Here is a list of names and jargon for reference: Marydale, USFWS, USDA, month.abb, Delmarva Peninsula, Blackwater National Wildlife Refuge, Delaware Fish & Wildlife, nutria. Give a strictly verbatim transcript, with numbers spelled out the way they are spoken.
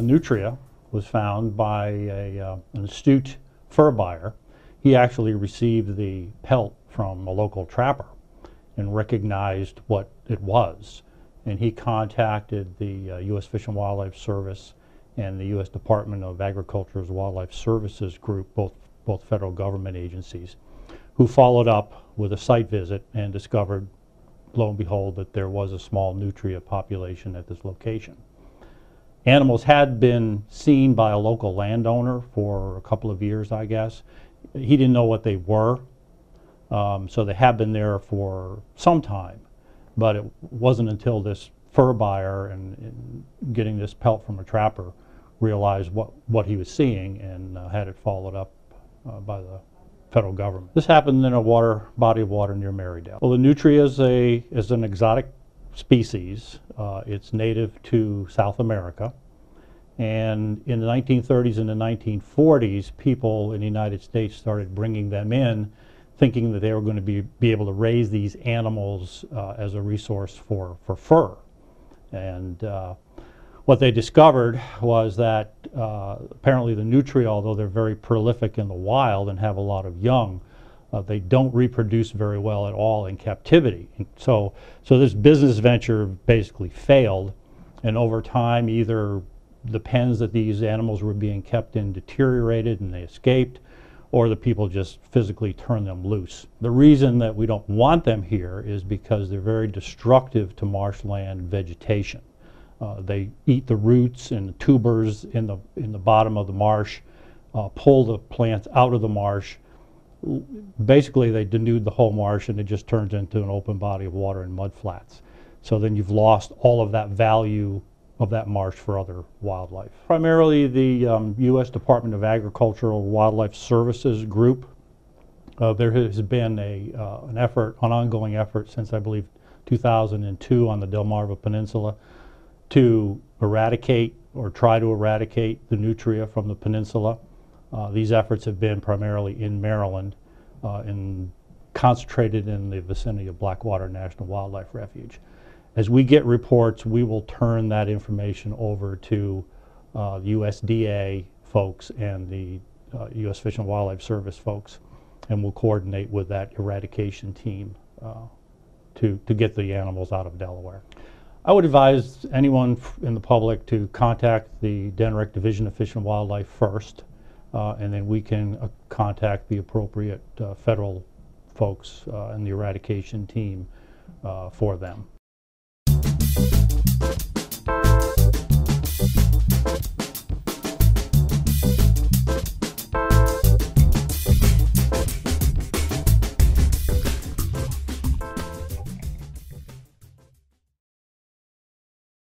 a nutria was found by a, uh, an astute fur buyer. He actually received the pelt from a local trapper and recognized what it was. And he contacted the uh, U S Fish and Wildlife Service and the U S Department of Agriculture's Wildlife Services Group, both, both federal government agencies, who followed up with a site visit and discovered, lo and behold, that there was a small nutria population at this location. Animals had been seen by a local landowner for a couple of years, I guess. He didn't know what they were, um, so they had been there for some time. But it wasn't until this fur buyer and, and getting this pelt from a trapper realized what, what he was seeing and uh, had it followed up uh, by the federal government. This happened in a water body of water near Marydale. Well, the nutria is, a, is an exotic species. Uh, it's native to South America. And in the nineteen thirties and the nineteen forties, people in the United States started bringing them in, thinking that they were going to be, be able to raise these animals uh, as a resource for, for fur. And uh, what they discovered was that uh, apparently the nutria, although they're very prolific in the wild and have a lot of young, uh, they don't reproduce very well at all in captivity. And so, so this business venture basically failed, and over time either the pens that these animals were being kept in deteriorated and they escaped, or the people just physically turn them loose. The reason that we don't want them here is because they're very destructive to marshland vegetation. Uh, they eat the roots and the tubers in the, in the bottom of the marsh, uh, pull the plants out of the marsh. Basically they denude the whole marsh and it just turns into an open body of water and mud flats. So then you've lost all of that value of that marsh for other wildlife. Primarily the um, U S Department of Agricultural Wildlife Services Group. Uh, there has been a, uh, an effort, an ongoing effort since I believe two thousand two on the Delmarva Peninsula to eradicate or try to eradicate the nutria from the peninsula. Uh, these efforts have been primarily in Maryland uh, and concentrated in the vicinity of Blackwater National Wildlife Refuge. As we get reports, we will turn that information over to uh, the U S D A folks and the uh, U S Fish and Wildlife Service folks, and we'll coordinate with that eradication team uh, to, to get the animals out of Delaware. I would advise anyone in the public to contact the Denmark Division of Fish and Wildlife first, uh, and then we can uh, contact the appropriate uh, federal folks uh, and the eradication team uh, for them.